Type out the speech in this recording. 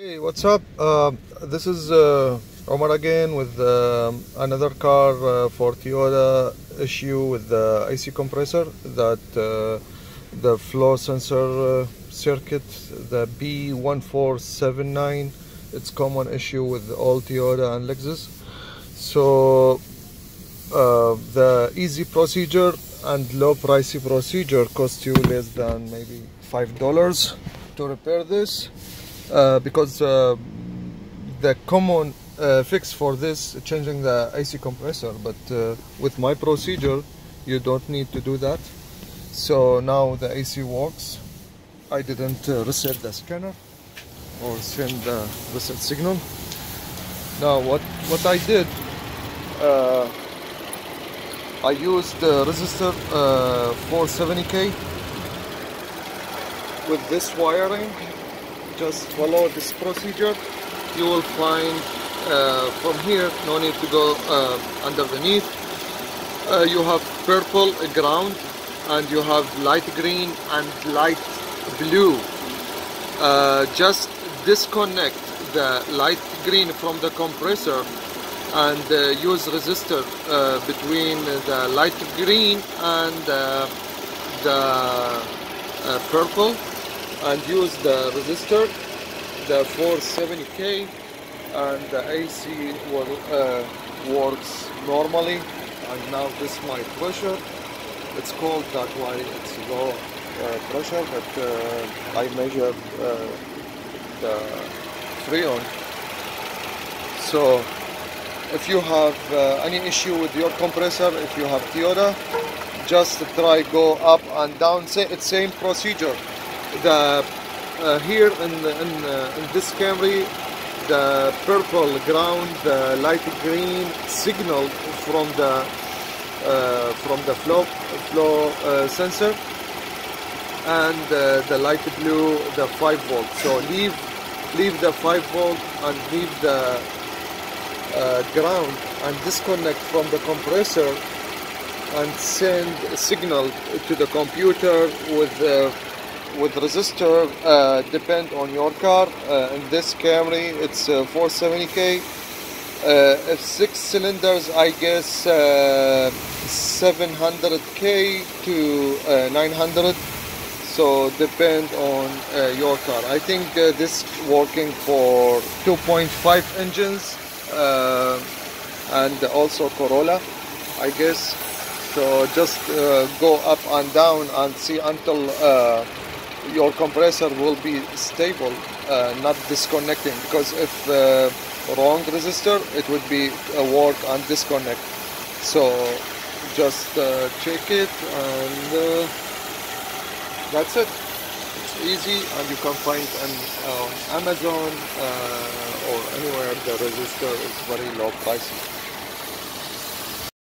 Hey, what's up? This is Omar again with another car for Toyota issue with the AC compressor, that the flow sensor circuit, the B1479. It's common issue with all Toyota and Lexus. So the easy procedure and low pricey procedure cost you less than maybe $5 to repair this. Because the common fix for this, changing the AC compressor, but with my procedure you don't need to do that. So now the AC works. I didn't reset the scanner or send the reset signal. Now what I did, I used the resistor 470K with this wiring. Just follow this procedure. You will find from here, no need to go underneath. You have purple ground and you have light green and light blue. Just disconnect the light green from the compressor and use resistor between the light green and the purple, and use the resistor, the 470K, and the AC will, works normally. And now this is my pressure. It's cold, that's why it's low pressure, but I measured the Freon. So if you have any issue with your compressor, if you have Toyota, just try go up and down. It's same procedure. The here in this Camry, the purple ground, the light green signal from the flow sensor, and the light blue, the 5 volt. So leave the 5 volt and leave the ground and disconnect from the compressor and send a signal to the computer with resistor. Depend on your car. In this Camry it's 470K, if 6 cylinders, I guess 700K to 900. So depend on your car. I think this working for 2.5 engines and also Corolla, I guess. So just go up and down and see until your compressor will be stable, not disconnecting, because if wrong resistor, it would be a work and disconnect. So just check it, and that's it. It's easy, and you can find on Amazon or anywhere. The resistor is very low price.